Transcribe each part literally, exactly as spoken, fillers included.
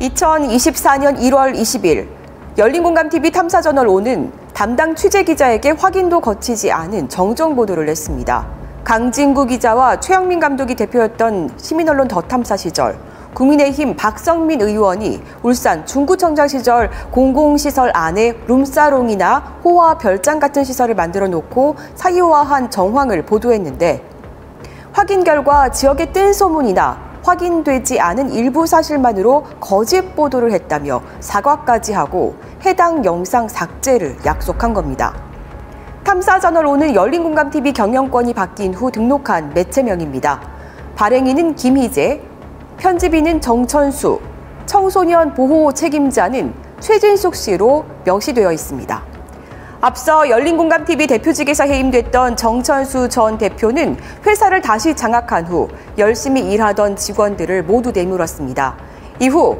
이천이십사년 일월 이십일 열린공감티비 탐사저널 오는 담당 취재기자에게 확인도 거치지 않은 정정보도를 냈습니다. 강진구 기자와 최영민 감독이 대표였던 시민언론 더탐사 시절 국민의힘 박성민 의원이 울산 중구청장 시절 공공시설 안에 룸사롱이나 호화 별장 같은 시설을 만들어 놓고 사유화한 정황을 보도했는데 확인 결과 지역의 뜬 소문이나 확인되지 않은 일부 사실만으로 거짓 보도를 했다며 사과까지 하고 해당 영상 삭제를 약속한 겁니다. 탐사저널 오는 열린공감티비 경영권이 바뀐 후 등록한 매체명입니다. 발행인은 김희재, 편집인은 정천수, 청소년 보호 책임자는 최진숙 씨로 명시되어 있습니다. 앞서 열린공감티비 대표직에서 해임됐던 정천수 전 대표는 회사를 다시 장악한 후 열심히 일하던 직원들을 모두 내밀었습니다. 이후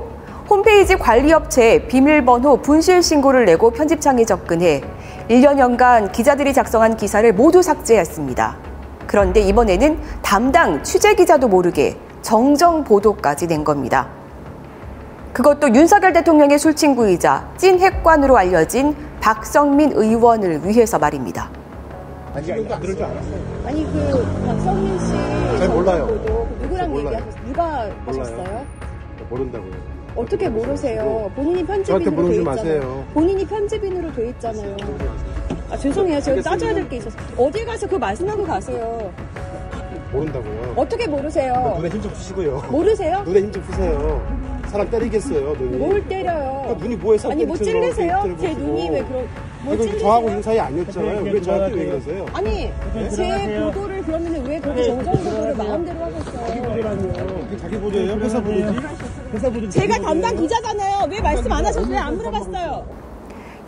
홈페이지 관리업체에 비밀번호 분실 신고를 내고 편집창에 접근해 일년여간 기자들이 작성한 기사를 모두 삭제했습니다. 그런데 이번에는 담당 취재기자도 모르게 정정 보도까지 낸 겁니다. 그것도 윤석열 대통령의 술친구이자 찐 핵관으로 알려진 박성민 의원을 위해서 말입니다. 아니, 아니, 그럴 줄 알았어요. 아니, 그 박성민 씨 잘 몰라요. 누구랑 얘기하셨어요? 누가 하셨어요? 모른다고요. 어떻게 모르세요? 본인이 편집인으로 돼 있잖아요. 본인이 편집인으로 돼 있잖아요. 아, 죄송해요. 제가 따져야 될 게 있어서. 어디 가서 그거 말씀하고 가세요. 모른다고요. 어떻게 모르세요? 눈에 힘 좀 푸시고요. 모르세요? 눈에 힘 좀 푸세요. 사람 때리겠어요, 눈이. 뭘 때려요? 그러니까 눈이 뭐해서 아니, 뭐 찔리세요? 제 눈이 왜 그런... 뭐 찔리세요? 저하고 있는 사이 아니었잖아요. 왜 저한테 왜 그러세요? 아니, 네? 제 보도를 그러면 왜 그렇게 정정 보도를 마음대로 하겠어요? 자기 보도라니요. 그게 자기 보도예요? 회사 보도지? 회사 보도 제가 담당 기자잖아요. 왜 말씀 안 하셨어요? 왜 안 물어봤어요?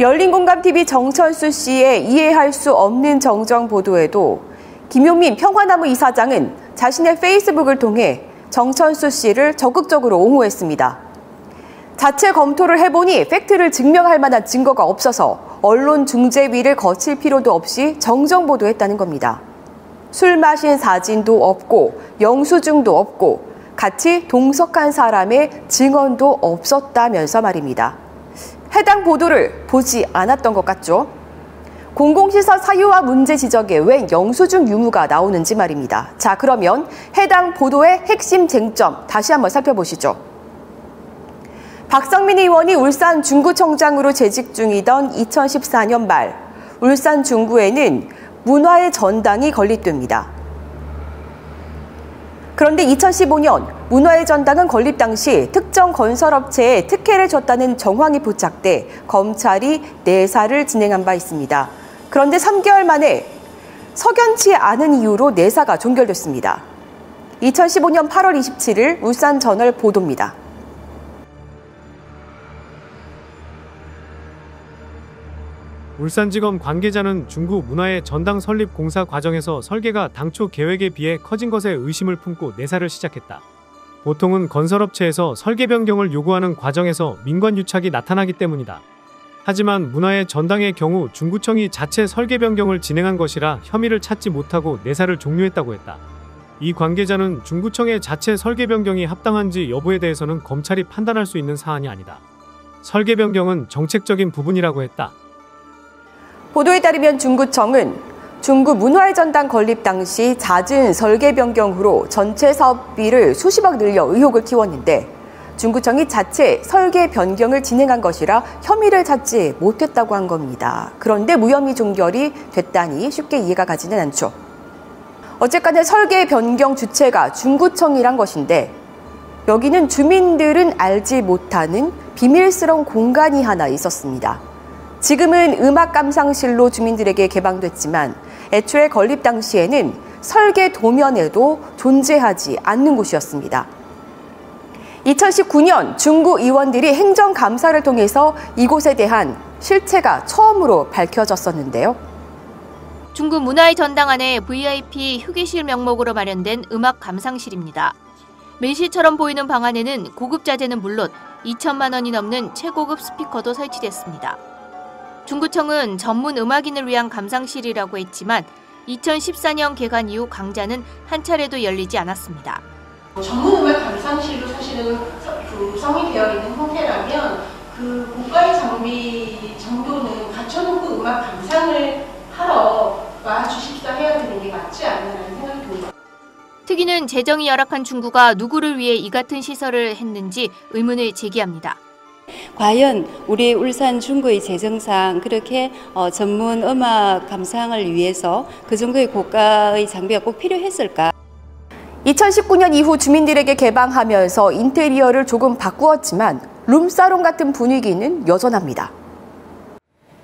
열린공감티비 정철수 씨의 이해할 수 없는 정정 보도에도 김용민 평화나무 이사장은 자신의 페이스북을 통해 정천수 씨를 적극적으로 옹호했습니다. 자체 검토를 해보니 팩트를 증명할 만한 증거가 없어서 언론중재위를 거칠 필요도 없이 정정 보도했다는 겁니다. 술 마신 사진도 없고 영수증도 없고 같이 동석한 사람의 증언도 없었다면서 말입니다. 해당 보도를 보지 않았던 것 같죠? 공공시설 사유화 문제 지적에 왜 영수증 유무가 나오는지 말입니다. 자, 그러면 해당 보도의 핵심 쟁점 다시 한번 살펴보시죠. 박성민 의원이 울산 중구청장으로 재직 중이던 이천십사년 말 울산 중구에는 문화의 전당이 건립됩니다. 그런데 이천십오년 문화의 전당은 건립 당시 특정 건설업체에 특혜를 줬다는 정황이 포착돼 검찰이 내사를 진행한 바 있습니다. 그런데 삼개월 만에 석연치 않은 이유로 내사가 종결됐습니다. 이천십오년 팔월 이십칠일 울산저널 보도입니다. 울산지검 관계자는 중구 문화의 전당 설립 공사 과정에서 설계가 당초 계획에 비해 커진 것에 의심을 품고 내사를 시작했다. 보통은 건설업체에서 설계 변경을 요구하는 과정에서 민관 유착이 나타나기 때문이다. 하지만 문화의 전당의 경우 중구청이 자체 설계 변경을 진행한 것이라 혐의를 찾지 못하고 내사를 종료했다고 했다. 이 관계자는 중구청의 자체 설계 변경이 합당한지 여부에 대해서는 검찰이 판단할 수 있는 사안이 아니다. 설계 변경은 정책적인 부분이라고 했다. 보도에 따르면 중구청은 중구 문화의 전당 건립 당시 잦은 설계 변경으로 전체 사업비를 수십억 늘려 의혹을 키웠는데 중구청이 자체 설계 변경을 진행한 것이라 혐의를 찾지 못했다고 한 겁니다. 그런데 무혐의 종결이 됐다니 쉽게 이해가 가지는 않죠. 어쨌간에 설계 변경 주체가 중구청이란 것인데 여기는 주민들은 알지 못하는 비밀스러운 공간이 하나 있었습니다. 지금은 음악 감상실로 주민들에게 개방됐지만 애초에 건립 당시에는 설계 도면에도 존재하지 않는 곳이었습니다. 이천십구년 중구 의원들이 행정감사를 통해서 이곳에 대한 실체가 처음으로 밝혀졌었는데요. 중구 문화의 전당 안에 브이아이피 휴게실 명목으로 마련된 음악 감상실입니다. 밀실처럼 보이는 방 안에는 고급 자재는 물론 이천만 원이 넘는 최고급 스피커도 설치됐습니다. 중구청은 전문 음악인을 위한 감상실이라고 했지만 이천십사년 개관 이후 강좌는 한 차례도 열리지 않았습니다. 전문 음악 감상실로 사실은 구성이 되어 있는 형태라면 그 고가의 장비 정도는 갖춰놓고 음악 감상을 하러 와주십사 해야 되는 게 맞지 않나라는 생각이 듭니다. 특위는 재정이 열악한 중구가 누구를 위해 이 같은 시설을 했는지 의문을 제기합니다. 과연 우리 울산 중구의 재정상 그렇게 어, 전문 음악 감상을 위해서 그 정도의 고가의 장비가 꼭 필요했을까? 이천십구 년 이후 주민들에게 개방하면서 인테리어를 조금 바꾸었지만 룸사롱 같은 분위기는 여전합니다.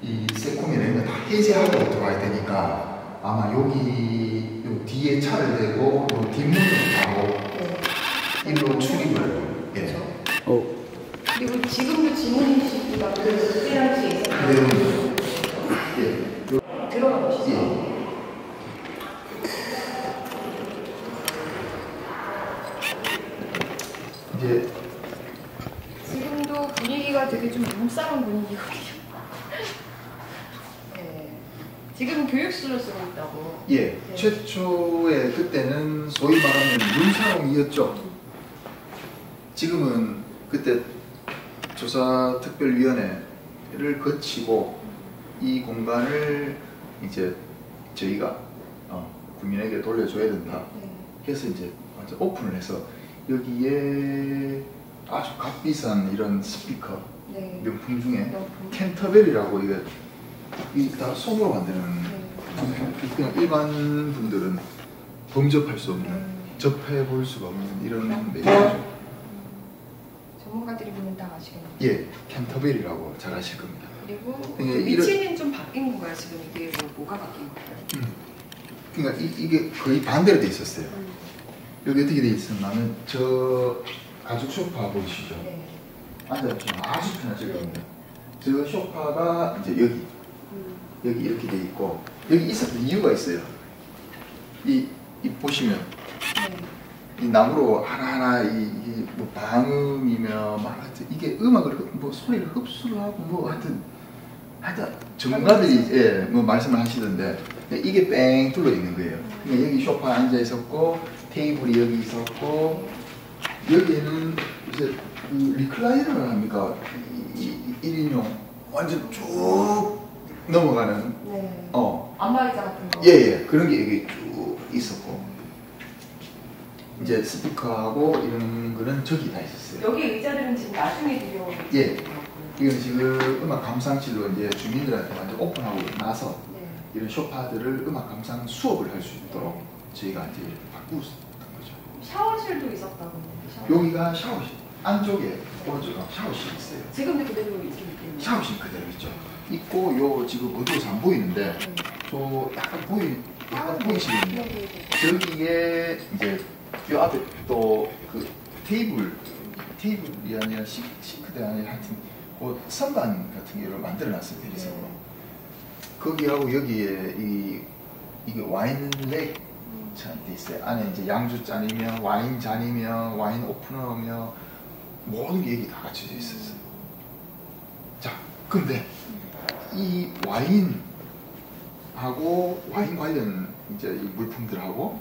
이 세콤이 램을 다 해제하고 들어와야 되니까 아마 여기 요 뒤에 차를 대고 요 뒷문을 타고 일로 출입을 해서 어. 그리고 지금도 지문이 시기가 그때랑 뒤에 있어요. 들어가 보시죠. 예. 이제 지금도 분위기가 되게 좀 룸싸는 분위기거든요. 네. 지금 교육실로 쓰고 있다고. 예, 네. 최초에 그때는 소위 말하는 룸사롱이었죠. 지금은 그때 조사특별위원회를 거치고 이 공간을 이제 저희가 어, 국민에게 돌려줘야 된다 해서 이제 완전 오픈을 해서 여기에 아주 값비싼 이런 스피커 네. 명품 중에 명품. 캔터베리라고 이게 다 솜으로 만드는 네. 그냥 일반 분들은 범접할 수 없는 음. 접해볼 수가 없는 이런 매장이죠. 음. 전문가들이 보면 다 아시겠네요. 예, 캔터베리라고 잘 아실 겁니다. 그리고 위치는 이런, 좀 바뀐 건가요? 지금 이게 뭐, 뭐가 바뀐 건가요? 음. 그러니까 이, 이게 거의 반대로 돼 있었어요. 음. 여기 어떻게 돼 있었냐면 저 가죽 소파 보이시죠? 네. 앉아있죠. 아주 편하시거든요. 저 소파가 이제 여기 음. 여기 이렇게 돼 있고 여기 있었던 이유가 있어요. 이, 이 보시면 네. 이 나무로 하나하나 이, 이 뭐 방음이며 막 하여튼 이게 음악을 뭐 소리를 흡수를 하고 뭐 하여튼 하여튼 전문가들이 예, 뭐 말씀을 하시던데 이게 뺑 뚫려 있는 거예요. 그러니까 여기 소파에 앉아 있었고 테이블이 여기 있었고 여기에는 이제 리클라이너를 합니까? 일 인용 완전 쭉 넘어가는 네. 어 안마의자 같은 거 예예 예. 그런 게 여기 쭉 있었고 이제 스피커하고 이런 거는 저기 다 있었어요. 여기 의자들은 지금 나중에 들여온 예 이건 지금 음악 감상실로 이제 주민들한테 완전 오픈하고 나서 네. 이런 소파들을 음악 감상 수업을 할 수 있도록 저희가 이제 바꾸었어요. 샤워실도 있었다고요? 샤워실. 여기가 샤워실. 안쪽에 오른쪽에 샤워실이 있어요. 지금도 그대로 이렇게 있겠네요. 샤워실 그대로 있죠. 있고 요 지금 어두워서 안 보이는데 네. 저 약간 보이 약간 보이시거든요. 여기에 이제 요 앞에 또 그 테이블 테이블이 아니라 싱크대 아니라 하여튼 그 선반 같은 게 만들어놨어요. 대리석으로. 네. 거기하고 여기에 이 이게 와인 렉 돼 있어요. 안에 이제 양주 잔이며 와인 잔이며 와인 오프너며 모든 게 여기 다 갖춰져 있었어요. 자, 근데 이 와인하고 와인 관련 이제 이 물품들하고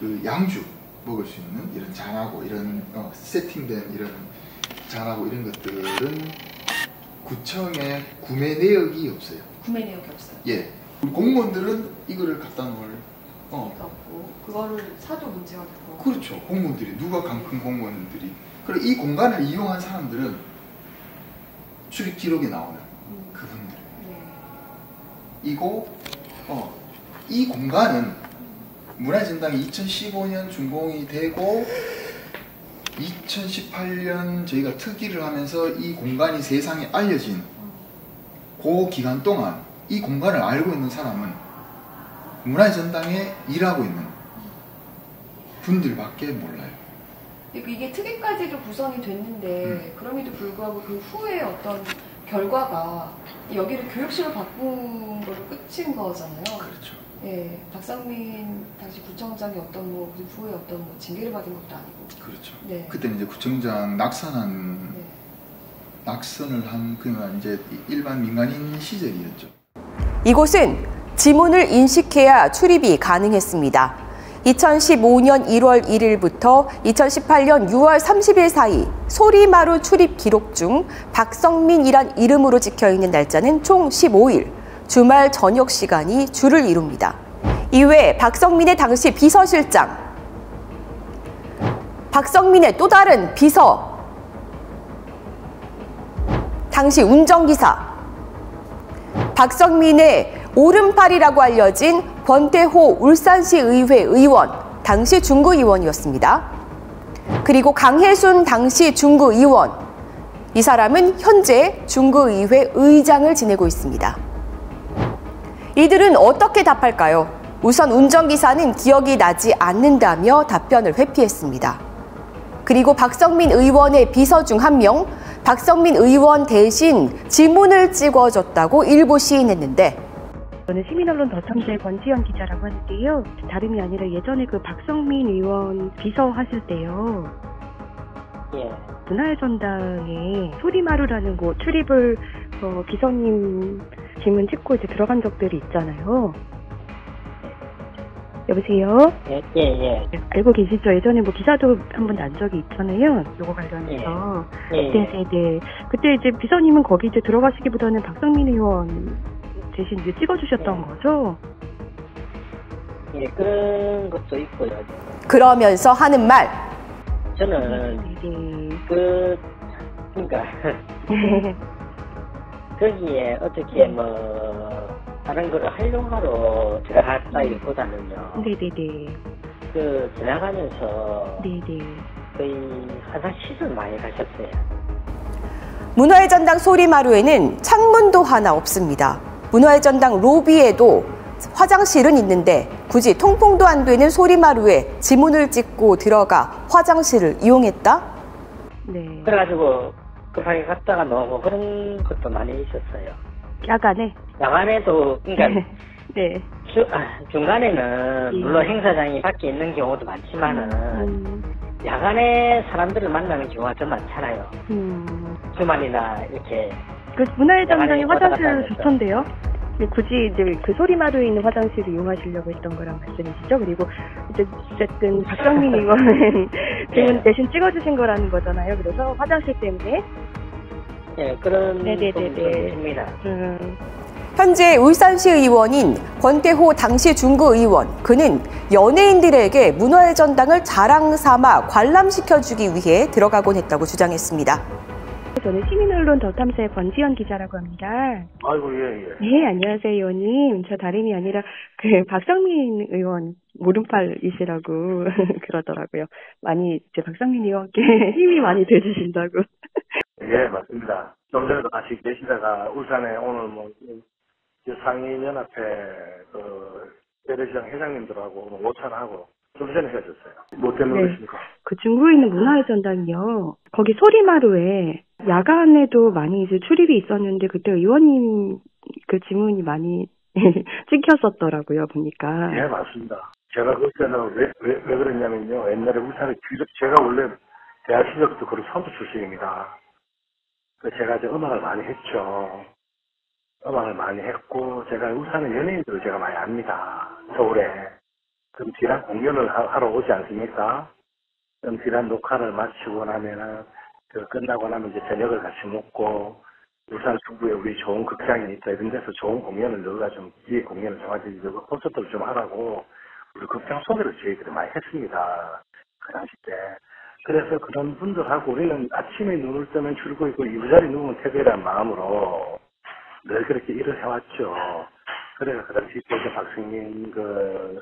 그 양주 먹을 수 있는 이런 잔하고 이런 어, 세팅된 이런 잔하고 이런 것들은 구청에 구매 내역이 없어요. 구매 내역이 없어요. 예, 우리 공무원들은 이거를 갖다 놓을 어. 없고, 그거를 사도 문제가 되고 그렇죠. 공무원들이 누가 강큰 공무원들이 그리고 이 공간을 이용한 사람들은 출입 기록이 나오는 음. 그분들 네. 이고 어, 이 공간은 문화진당이 이천십오 년 준공이 되고 이천십팔 년 저희가 특위를 하면서 이 공간이 세상에 알려진 그 기간 동안 이 공간을 알고 있는 사람은 문화전당에 일하고 있는 분들밖에 몰라요. 이게 특위까지도 구성이 됐는데 음. 그럼에도 불구하고 그 후에 어떤 결과가 여기를 교육실로 바꾼 걸로 끝인 거잖아요. 그렇죠. 예, 박성민 당시 구청장이 어떤 뭐 그 후에 어떤 뭐 징계를 받은 것도 아니고. 그렇죠. 네. 그때 이제 구청장 낙선한 네. 낙선을 한 그냥 이제 일반 민간인 시절이었죠. 이곳은 지문을 인식해야 출입이 가능했습니다. 이천십오년 일월 일일부터 이천십팔년 유월 삼십일 사이 소리마루 출입 기록 중 박성민이란 이름으로 찍혀있는 날짜는 총 십오일, 주말 저녁 시간이 주를 이룹니다. 이외에 박성민의 당시 비서실장, 박성민의 또 다른 비서, 당시 운전기사, 박성민의 오른팔이라고 알려진 권태호 울산시의회 의원, 당시 중구의원이었습니다. 그리고 강혜순 당시 중구의원, 이 사람은 현재 중구의회 의장을 지내고 있습니다. 이들은 어떻게 답할까요? 우선 운전기사는 기억이 나지 않는다며 답변을 회피했습니다. 그리고 박성민 의원의 비서 중 한 명, 박성민 의원 대신 지문을 찍어줬다고 일부 시인했는데, 저는 시민언론 더탐사의 권지연 기자라고 하는데요. 다름이 아니라 예전에 그 박성민 의원 비서 하실 때요. 예. 문화의 전당에 소리마루라는 곳 출입을 어, 비서님 지문 찍고 이제 들어간 적들이 있잖아요. 여보세요? 예, 예, 예. 알고 계시죠? 예전에 뭐 기사도 한 번 난 적이 있잖아요. 요거 관련해서. 예. 예. 네, 네, 네. 그때 이제 비서님은 거기 이제 들어가시기보다는 박성민 의원 대신 이제 찍어주셨던 예. 거죠? 예, 그런 것도 있고요. 그러면서 하는 말. 저는 네. 그 그러니까 거기에 어떻게 뭐 다른 걸 활용하러 들어갔다기보다는요. 네네네. 그 지나가면서 네네. 거의 화장실을 많이 가셨어요. 문화의 전당 소리마루에는 창문도 하나 없습니다. 문화의 전당 로비에도 화장실은 있는데 굳이 통풍도 안 되는 소리마루에 지문을 찍고 들어가 화장실을 이용했다? 네. 그래가지고 급하게 갔다가 너무 그런 것도 많이 있었어요. 야간에? 야간에도 그러니까 네. 주, 아, 중간에는 물론 행사장이 밖에 있는 경우도 많지만은 음. 야간에 사람들을 만나는 경우가 더 많잖아요. 음. 주말이나 이렇게. 그 문화의 전당이 화장실 좋던데요. 굳이 이제 그 소리마루에 있는 화장실을 이용하시려고 했던 거란 말씀이시죠? 그리고 이제 어쨌든 박성민 의원은 지금 네. 대신 찍어주신 거라는 거잖아요. 그래서 화장실 때문에 네 그런 부분입니다. 음. 현재 울산시 의원인 권태호 당시 중구 의원, 그는 연예인들에게 문화의 전당을 자랑 삼아 관람시켜주기 위해 들어가곤 했다고 주장했습니다. 저는 시민언론 더탐사의 권지연 기자라고 합니다. 아이고 예예. 예. 네 안녕하세요 의원님. 저 다름이 아니라 그 박성민 의원 오른팔이시라고 그러더라고요. 많이 이제 박성민 의원께 힘이 많이 돼주신다고. 예 맞습니다. 좀 전에도 같이 계시다가 울산에 오늘 뭐 상인연합회 그 대대시장 회장님들하고 오찬하고. 조사를 해줬어요. 뭐 때문에 그러십니까? 네. 그 중구에 있는 문화의 전당이요. 거기 소리마루에 야간에도 많이 이제 출입이 있었는데 그때 의원님 그 지문이 많이 찍혔었더라고요 보니까. 네 맞습니다. 제가 그때는 왜, 왜, 왜 그랬냐면요. 옛날에 울산에 제가 원래 대학 시절부터 그런 선수 출신입니다. 그래서 제가 이제 음악을 많이 했죠. 음악을 많이 했고 제가 울산의 연예인들을 제가 많이 압니다. 서울에. 그럼 지난 공연을 하러 오지 않습니까? 그럼 지난 녹화를 마치고 나면은, 그 끝나고 나면 이제 저녁을 같이 먹고, 울산 중구에 우리 좋은 극장이 있다, 이런 데서 좋은 공연을 너가 좀, 뒤에 공연을 정하지, 너가 콘서트를 좀 하라고, 우리 극장 소개를 저희들이 많이 했습니다. 그 당시 때. 그래서 그런 분들하고 우리는 아침에 눈을 뜨면 출구이고, 이부자리 누우면 퇴근이라는 마음으로 늘 그렇게 일을 해왔죠. 그래서 그 당시 때 이제 박승민 그,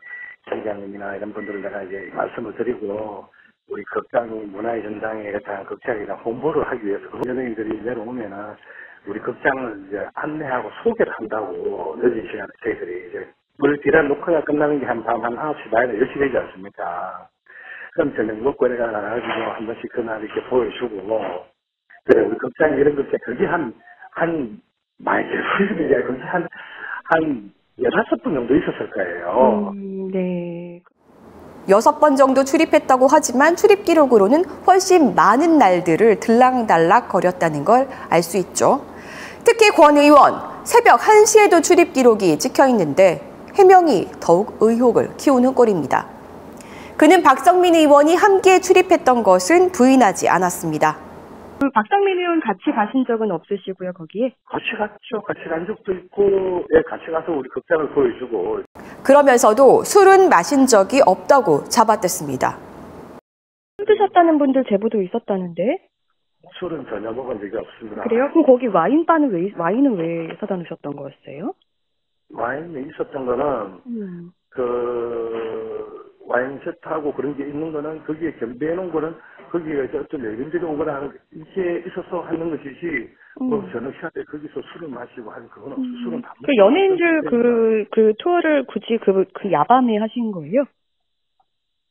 회장님이나 이런 분들을 내가 이제 말씀을 드리고 우리 극장이 문화의 전당에 대한 극장이나 홍보를 하기 위해서 연예인들이 내려오면은 우리 극장을 이제 안내하고 소개를 한다고 늦은 시간에 저희들이 이제 오늘 비란 녹화가 끝나는 게 한 밤 한 아홉시 반이나 열시 되지 않습니까? 그럼 저녁 먹고 내가 나가지고 한 번씩 그날 이렇게 보여주고 그래 우리 극장 이런 극장 그게 한 한 많이 됐습니다. 그게 한 한 여섯 번 정도 있었을 거예요. 음, 네. 여섯 번 정도 출입했다고 하지만 출입 기록으로는 훨씬 많은 날들을 들락날락 거렸다는 걸 알 수 있죠. 특히 권 의원, 새벽 한시에도 출입 기록이 찍혀 있는데 해명이 더욱 의혹을 키우는 꼴입니다. 그는 박성민 의원이 함께 출입했던 것은 부인하지 않았습니다. 박성민 의원 같이 가신 적은 없으시고요, 거기에? 같이 갔죠. 같이 간 적도 있고, 예, 같이 가서 우리 극장을 보여주고. 그러면서도 술은 마신 적이 없다고 잡아댔습니다. 술 드셨다는 분들 제보도 있었다는데? 술은 전혀 먹은 적이 없습니다. 그래요? 그럼 거기 와인바는 왜, 와인은 왜 사다 놓으셨던 거였어요? 와인이 있었던 거는, 음. 그, 와인 세트하고 그런 게 있는 거는, 거기에 겸비해 놓은 거는, 거기에 어떤 외근들이 오거나 하는 게 있어서 하는 것이지, 음. 뭐 저녁 시간에 거기서 술을 마시고 하는 그건 없어. 음. 술은 다 먹고. 그 연예인들 그, 그 투어를 굳이 그, 그 야밤에 하신 거예요?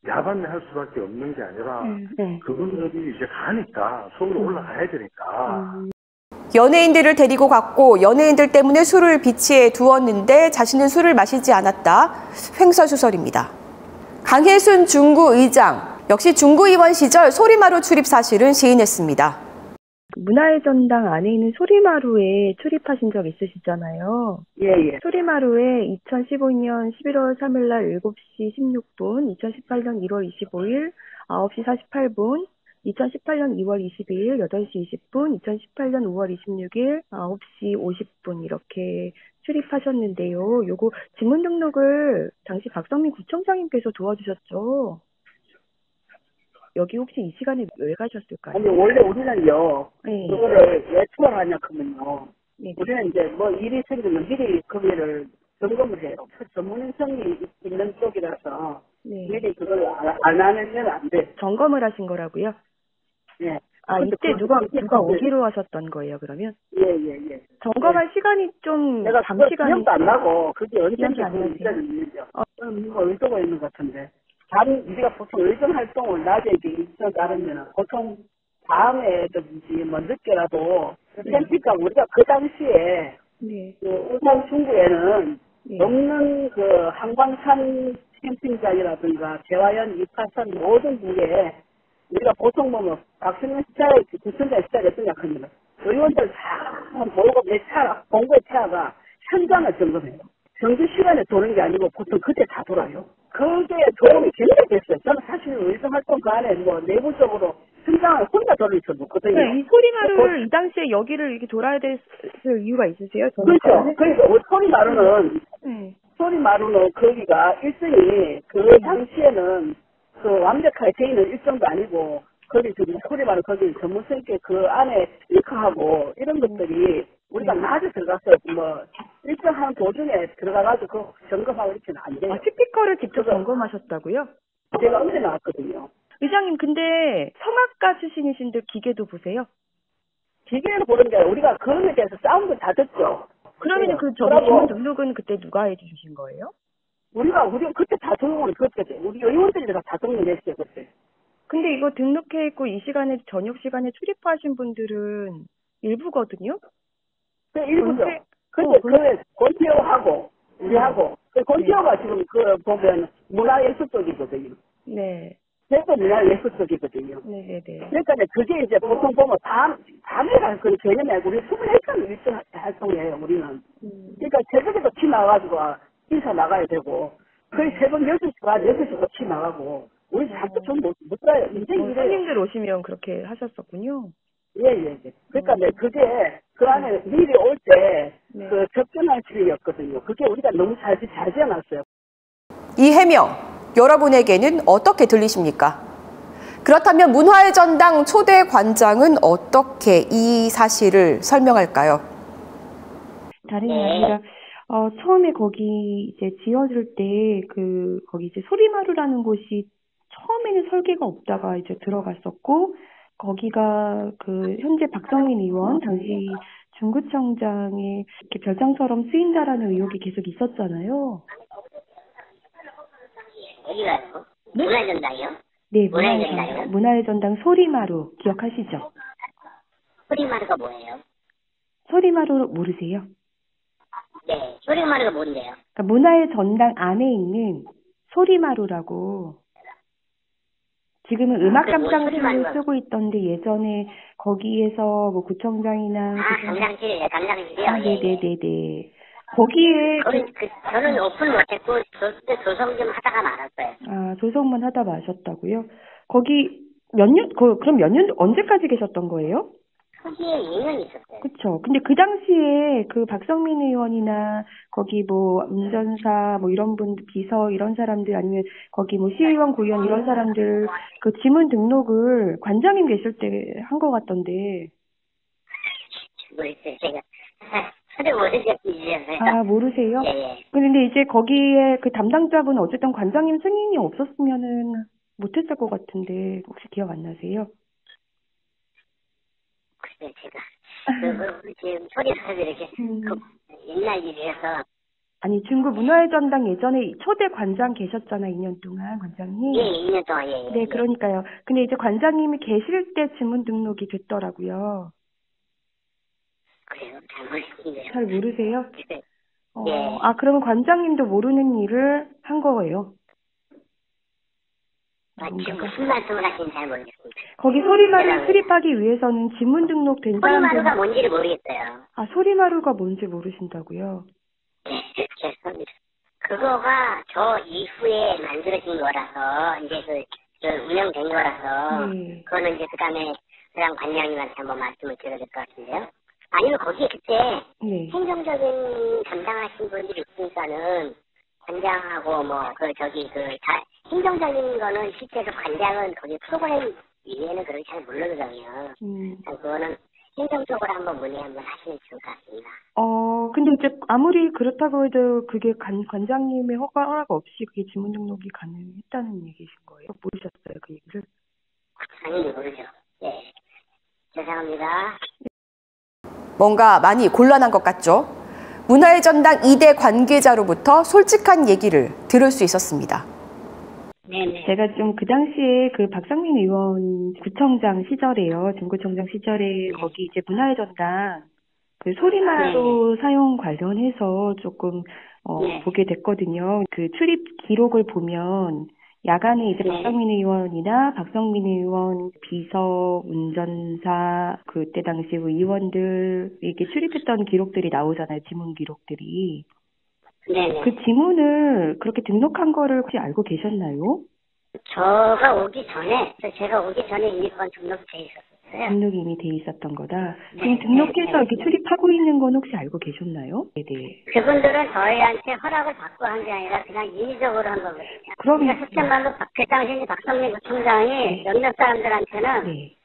야밤에 할 수밖에 없는 게 아니라, 음, 네. 그분들이 이제 가니까, 서울로 음. 올라가야 되니까. 음. 연예인들을 데리고 갔고 연예인들 때문에 술을 비치에 두었는데 자신은 술을 마시지 않았다. 횡설수설입니다. 강혜순 중구의장 역시 중구의원 시절 소리마루 출입 사실은 시인했습니다. 문화의 전당 안에 있는 소리마루에 출입하신 적 있으시잖아요. 예예. 예. 소리마루에 이천십오 년 십일월 삼일 날 일곱 시 십육 분, 이천십팔 년 일월 이십오일 아홉 시 사십팔 분, 이천십팔 년 이월 이십이일 여덟 시 이십 분, 이천십팔 년 오월 이십육일 아홉 시 오십 분 이렇게 출입하셨는데요. 요거 지문 등록을 당시 박성민 구청장님께서 도와주셨죠. 여기 혹시 이 시간에 왜 가셨을까요? 아니 원래 우리는요. 네. 그거를 왜 투어하냐 그러면요. 네. 우리는 이제 뭐 일이 생기면 미리 거기를 점검을 해요. 전문성이 있는 쪽이라서. 네. 미리 그걸 안 하면 안 돼. 점검을 하신 거라고요? 네. 아, 이때 누가, 누가 오기로 하셨던 거예요, 그러면? 예, 예, 예. 점검할 예. 시간이 좀, 내가 잠시간이. 기억도 안 나고, 그게 언제인지 기억이 일이죠. 어, 누가 의도가 있는 것 같은데. 다른, 우리가 보통 의정 활동을 낮에 이렇게 나르면은 보통 다음에든지 뭐 늦게라도, 그러니까 네. 우리가 그 당시에, 네. 그 울산 중구에는 네. 없는 그 한광산 캠핑장이라든가 재화연 이 파선 모든 부에 우리가 보통 보면 박성민 시찰의 구청장 시찰이 생각합니다. 의원들 다 모이고 내 차, 공고의 차가 현장을 점검해요. 정규 시간에 도는 게 아니고 보통 그때 다 돌아요. 그게 도움이 굉장히 됐어요. 저는 사실 의정 활동 그 안에 뭐 내부적으로 현장을 혼자 돌릴 줄 모르거든요. 네, 이 소리마루를 그, 이 당시에 여기를 이렇게 돌아야 될 이유가 있으세요? 저는 그렇죠. 그래서 우리 소리마루는 네. 소리마루는 거기가 일정이 그 네. 당시에는 그 완벽하게 돼 있는 일정도 아니고 거기 지금 소리마루 거기 전문성 있게 그 안에 리커하고 이런 것들이 우리가 네. 낮에 들어가서 뭐 일정하는 도중에 들어가가지고 점검하고 이렇게는 안 돼요. 아, 스피커를 직접 점검하셨다고요? 제가 언제 나왔거든요. 의장님 근데 성악가 출신이신데 기계도 보세요? 기계는 보는 게 아니라 우리가 그런 에 대해서 싸움도 다 듣죠. 그러면 그 저기 주문 등록은 그때 누가 해주신 거예요? 우리가 우리가 그때 다 등록을 그때 우리 의원들이 다 등록했어요 그때. 근데 이거 등록해 있고 이 시간에 저녁 시간에 출입하신 분들은 일부거든요. 네 일부죠. 권태... 근데 어, 그 그래. 권태호하고 우리하고 그 권태호가 네. 지금 그 보면 문화예술 쪽이거든요. 네. 그래서 문화예술 쪽이거든요. 네네네. 그러니까 그게 이제 보통 보면 밤 밤에 갈 그런 개념이야. 우리 이십일 시간 일정 활동해요 우리는. 음. 그러니까 새벽에도 티 나가지고. 인사 나가야 되고, 거의 새벽 여섯 시까지, 여섯 시까지 나가고, 우리 잠도 좀 못, 못 가요. 인생이. 손님들 오시면 그렇게 하셨었군요. 예, 예, 예. 그러니까, 네, 그게, 그 안에 미리 올 때, 네. 그 접근할 길이었거든요. 그게 우리가 너무 잘, 잘 지어놨어요. 이 해명, 여러분에게는 어떻게 들리십니까? 그렇다면 문화의 전당 초대 관장은 어떻게 이 사실을 설명할까요? 다른 게 아니라, 어, 처음에 거기 이제 지어질 때, 그, 거기 이제 소리마루라는 곳이 처음에는 설계가 없다가 이제 들어갔었고, 거기가 그, 현재 박성민 의원, 당시 중구청장의 이렇게 별장처럼 쓰인다라는 의혹이 계속 있었잖아요. 어디가요? 네? 문화의 전당이요? 네, 문화의 전당. 문화의 전당 소리마루, 기억하시죠? 소리마루가 뭐예요? 소리마루 모르세요? 네, 소리마루가 뭔데요? 그러니까 문화의 전당 안에 있는 소리마루라고 지금은 음악감상실을 아, 쓰고 있던데 예전에 거기에서 뭐 구청장이나 아, 구청장... 감상실이에요, 감상실이요? 아, 네네네네. 거기에 우리 그, 저는 오픈 못했고 그때 조성 좀 하다가 말았어요. 아, 조성만 하다 마셨다고요? 거기 몇 년? 그, 그럼 몇 년 언제까지 계셨던 거예요? 초기에 이 년 있었어요. 그렇죠. 근데 그 당시에 그 박성민 의원이나 거기 뭐 운전사 뭐 이런 분 비서 이런 사람들 아니면 거기 뭐 시의원 구의원 이런 사람들 그 지문 등록을 관장님 계실 때 한 것 같던데. 모르겠어요. 제가. 아, 모르세요? 예, 예. 근데 이제 거기에 그 담당자분 어쨌든 관장님 승인이 없었으면은 못했을 것 같은데 혹시 기억 안 나세요? 글쎄 제가 그, 지금 소리에서 이렇게 음. 그 옛날 일이라서. 아니 중국 문화의 전당 예전에 초대 관장 계셨잖아. 이 년 동안 관장님. 예, 이 년 동안. 예, 예, 네, 예. 그러니까요. 근데 이제 관장님이 계실 때 지문 등록이 됐더라고요. 그래요? 잘 모르겠네요. 잘 모르세요? 네. 어, 예. 아 그러면 관장님도 모르는 일을 한 거예요? 아, 지금 무슨 말씀을 하시는지 잘 모르겠습니다. 거기 소리마루 출입하기 위해서는 지문 등록된 사람들. 소리마루가 뭔지를 모르겠어요. 아, 소리마루가 뭔지 모르신다고요? 네, 죄송합니다. 그거가 저 이후에 만들어진 거라서 이제 그, 그 운영된 거라서 네. 그거는 이제 그 다음에 그냥 관장님한테 한번 말씀을 드려야 될 것 같은데요. 아니면 거기에 그때 네. 행정적인 담당하신 분들이 있으니까는 관장하고 뭐 그 저기 그 다 행정적인 거는 실제로 관장은 거기 프로그램 이외에는 그걸 잘 모르거든요. 음. 그거는 행정적으로 한번 문의 한번 하시면 좋을 것 같습니다. 어, 근데 이제 아무리 그렇다고 해도 그게 관, 관장님의 허가 허락 없이 그게 지문 등록이 가능했다는 얘기신 거예요? 모르셨어요 그 얘기를? 당연히 모르죠. 네, 죄송합니다. 뭔가 많이 곤란한 것 같죠? 문화의 전당 이 대 관계자로부터 솔직한 얘기를 들을 수 있었습니다. 네네. 제가 좀 그 당시에 그 박성민 의원 구청장 시절에요. 중구청장 시절에 거기 이제 문화의 전당 그 소리마루 사용 관련해서 조금 어, 네. 보게 됐거든요. 그 출입 기록을 보면 야간에 이제 네. 박성민 의원이나 박성민 의원 비서, 운전사, 그때 당시 의원들 이렇게 출입했던 기록들이 나오잖아요. 지문 기록들이. 네. 그 지문을 그렇게 등록한 거를 혹시 알고 계셨나요? 저가 오기 전에, 제가 오기 전에 이미 그건 등록이 돼 있었어요. 등록이 이미 돼 있었던 거다. 네. 지금 등록해서 네. 이렇게 출입하고 있는 건 혹시 알고 계셨나요? 네. 그분들은 저희한테 허락을 받고 한 게 아니라 그냥 인위적으로 한 거거든요. 그러면 실제 말로 그 당시 박성민 구청장이 네. 몇몇 사람들한테는 네.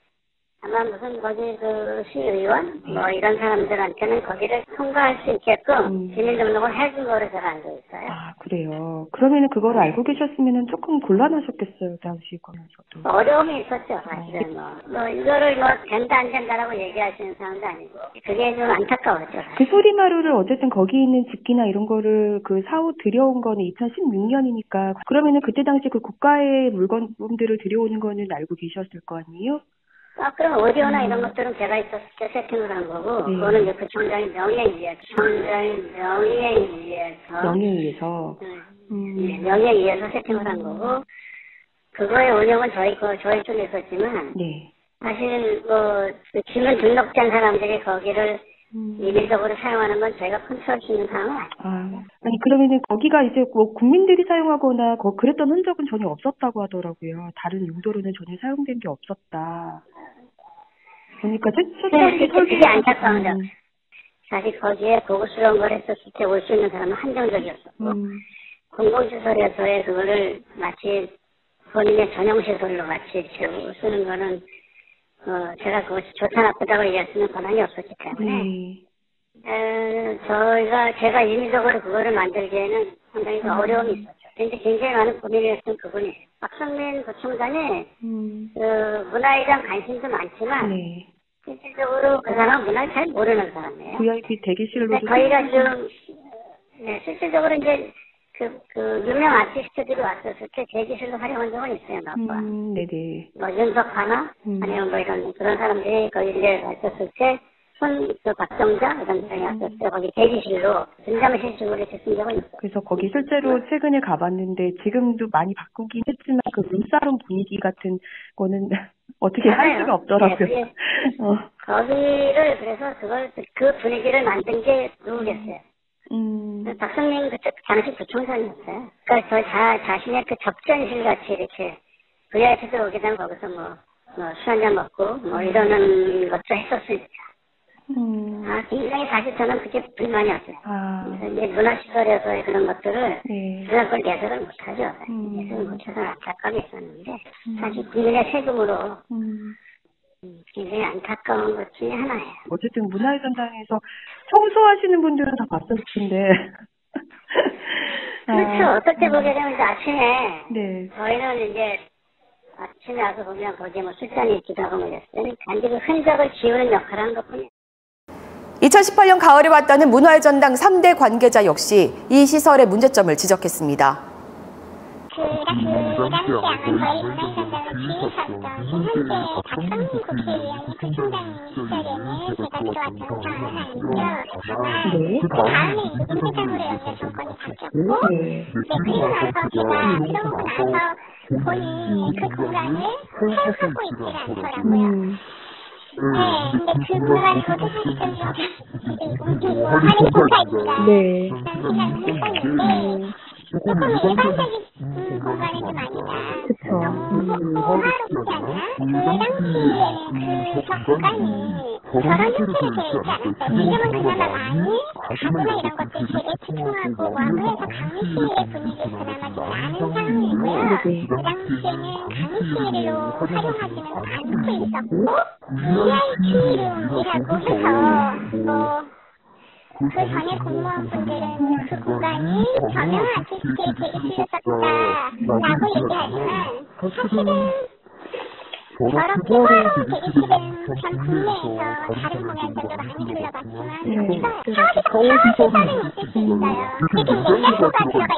아마 무슨 거기 그 시의원 뭐 이런 사람들한테는 거기를 통과할 수 있게끔 지문 등록을 해준 거로 제가 알고 있어요. 아 그래요. 그러면은 그걸 네. 알고 계셨으면은 조금 곤란하셨겠어요 당시 거면서도. 어려움이 있었죠 사실은. 아, 뭐. 뭐 이거를 뭐 된다 안 된다라고 얘기하시는 사람도 아니고 그게 좀 안타까웠죠. 그 소리마루를 어쨌든 거기 있는 집기나 이런 거를 그 사오 들여온 거는 이천십육 년이니까 그러면은 그때 당시 그 국가의 물건들을 들여오는 거는 알고 계셨을 거 아니에요? 아, 그럼 오디오나 음. 이런 것들은 제가 있었을 때 세팅을 한 거고, 네. 그거는 이제 그 청장의 명예에 의해서, 청장의 명예에 의해서. 명예에 의해서. 네. 음. 네, 명예에 의해서 세팅을 한 거고, 그거의 운영은 저희, 거, 저희 쪽에 있었지만, 네. 사실, 뭐, 그 지문 등록된 사람들이 거기를 음. 일일적으로 사용하는 건 저희가 컨트롤 수 있는 상황은 아니에요. 아. 아니, 그러면은 거기가 이제 뭐 국민들이 사용하거나 거, 그랬던 흔적은 전혀 없었다고 하더라고요. 다른 용도로는 전혀 사용된 게 없었다. 그러니까 솔직히 솔직히 안타까운데 사실 거기에 고급스러운 걸 했었을 때 올 수 있는 사람은 한정적이었었고 음. 공공시설에서의 그거를 마치 본인의 전용시설로 마치 쓰는 거는 어, 제가 그것이 좋다 나쁘다고 얘기할 수 있는 권한이 없었기 때문에 네. 에, 저희가 제가 인위적으로 그거를 만들기에는 상당히 음. 어려움이 있었죠. 근데 굉장히 많은 고민을 했던 그분이 박성민 구청장이 음. 그 문화에 대한 관심도 많지만 네. 실질적으로 그 사람은 문화를 잘 모르는 사람이에요. 브이아이피 대기실로. 저희가 지금 네, 실질적으로 이제 그, 그 유명 아티스트들이 왔었을 때 대기실로 활용한 적은 있어요. 뭐, 음, 네네. 뭐 윤석하나 음. 아니면 뭐 이런 그런 사람들이 거기 이제 왔었을 때. 그 박정자 이런 사람이 왔었을 때 거기 대기실로 분장실식으로 이렇게 쓴 적은 있어요. 그래서 거기 실제로 네. 최근에 가봤는데 지금도 많이 바꾸긴 했지만 그 룸사롱 분위기 같은 거는 어떻게 할 수가 없더라고요. 네, 어. 거기를 그래서 그걸 그 분위기를 만든 게 누구겠어요. 음. 박성민 그 당시 부총선이었어요. 그러니까 저 자, 자신의 그 적전실 같이 이렇게 브이아이피도 오게 되면 거기서 뭐, 뭐 술 한잔 먹고 뭐 이러는 것도 했었습니다. 음. 아, 굉장히 사실 저는 그게 불만이 없어요. 아. 이제 문화시설에서의 그런 것들을, 네. 그런 걸 예술을 못하죠. 음. 예술을 못해서 안타까움이 있었는데, 음. 사실 국민의 세금으로, 음. 굉장히 안타까운 것 중에 하나예요. 어쨌든 문화의 전당에서 청소하시는 분들은 다 봤을 텐데. 그렇죠. 아. 어떻게 보게 되면 이제 아침에, 네. 저희는 이제, 아침에 와서 보면 거기에 뭐 술잔이 있기도 하고 뭐 이랬어요. 단지 그 흔적을 지우는 역할을 한 것 뿐이에요. 이천십팔 년 가을에 왔다는 문화의 전당 삼 대 관계자 역시 이 시설의 문제점을 지적했습니다. 그 당시 양은 저희 문화의 전당은 비밀 사건, 이 문제에 박성민 국회의원이 국회의장이 시절에 제가 들어왔던 상황을 하고요. 그 다음에 문제점으로 해서 조건이 바뀌었고, 이제 그리고 나서 제가 들어오고 나서 보니 그 공간을 사용하고 있지 않더라고요. 네, 근데 그 공간이 어떻게 생겼는지, 이제 공기, 뭐, 하늘, 공간이니까. 네. 그 공간이 어떻게 생겼는지, 이제 공기, 뭐, 하늘, 공간이니까. 네. 조금 일반적인 공간이 좀 아니다. 그쵸. 너무 호화롭잖아. 그 당시에 그 공간이 저런 형태로 되어 있지 않았어요. 지금은 그나마 많이 가구나 이런 것들이 되게 투명하고 와그에서 강의실의 분위기가 그나마 나는 상황이고요. 그 당시에는 강의실로 활용하지는 않고 있었고, 브이아이피룸이라고 해서 뭐 그 전에 공무원분들은 그 공간이 전혀 아티스트에 되게 쓰였었다라고 얘기하지만 사실은 저렇게 호화로운 대기실은 전 국내에서 다른 공연들도 많이 둘러봤지만 사업에서 사업이 못했으니까요. 이게 굉장히 효과가 있다.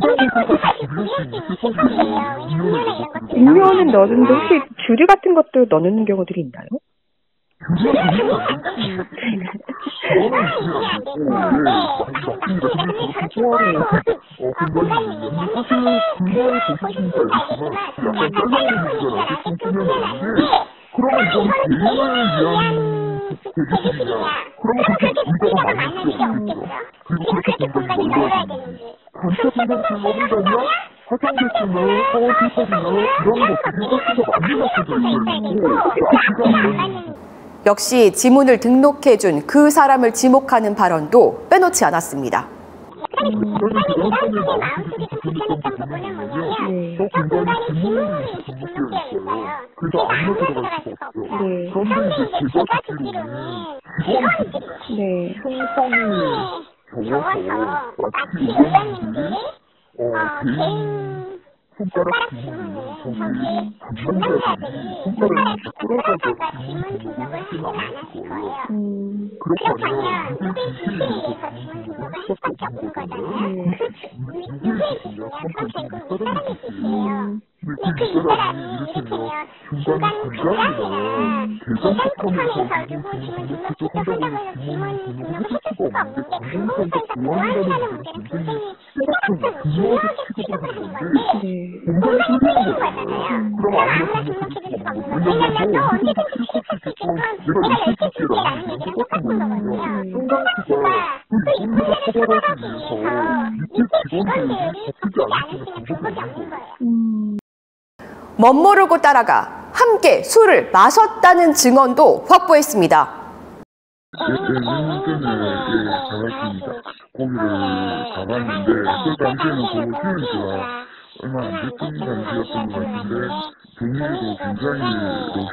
굉장히 사실 브이아이피는 공연은 넣는데 혹시 주류 같은 것도 넣는 경우들이 있나요? 그게 당연히 안 되고, 그게 안 되고, 네, 많이 바뀐 것 같아요. 어, 공간이 사실 분명히 공식인가 있지만, 약간 짤랑이 문제가 나서 끊기면 안 돼. 그러면 이건 개인을 위한 대기실이냐. 그러면 그렇게 의자가 많을 필요 없겠죠. 그리고 그렇게 공간이 넓어야 되는지. 단체 공간을 넓히다냐? 화장대수나 사원실법이나 이런 것들이 훨씬 더 많이 바뀌어져 있어요. 그러니까 역시 지문을 등록해준 그 사람을 지목하는 발언도 빼놓지 않았습니다. 멋모르고 따라가 함께 술을 마셨다는 증언도 확보했습니다. 얼마 안 됐던 단지였던 것 같은데 동네도 굉장히